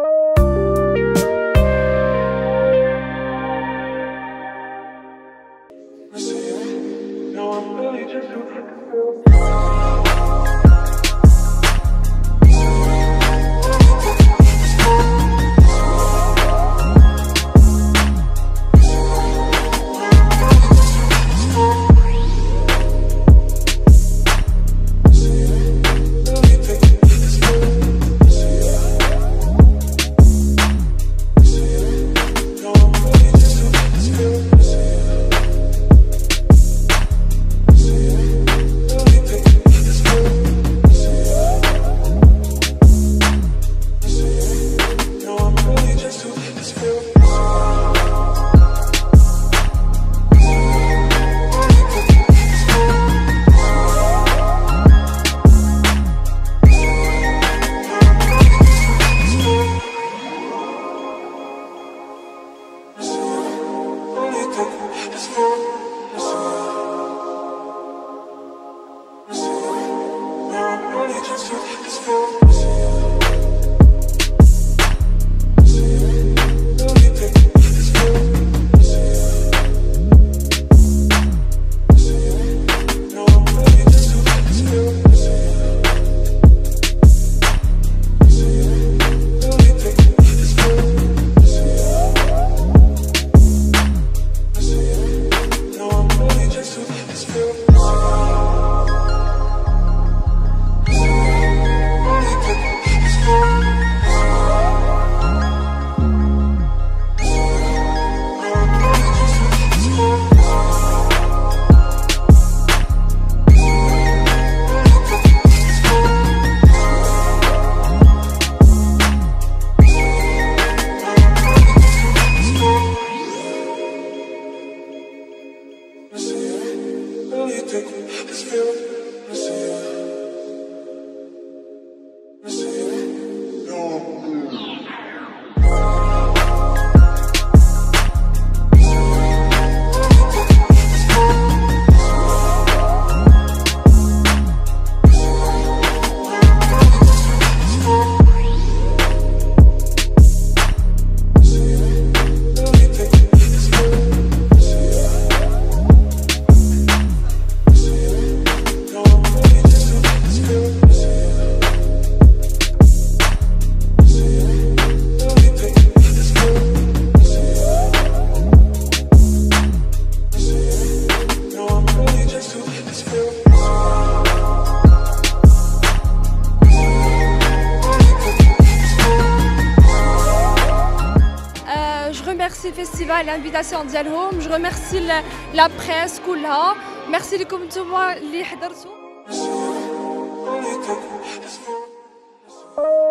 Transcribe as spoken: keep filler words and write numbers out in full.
Merci festival l'invitation ديالهم. Je remercie la presse كلها. Merci لكم نتوما اللي حضرتوا.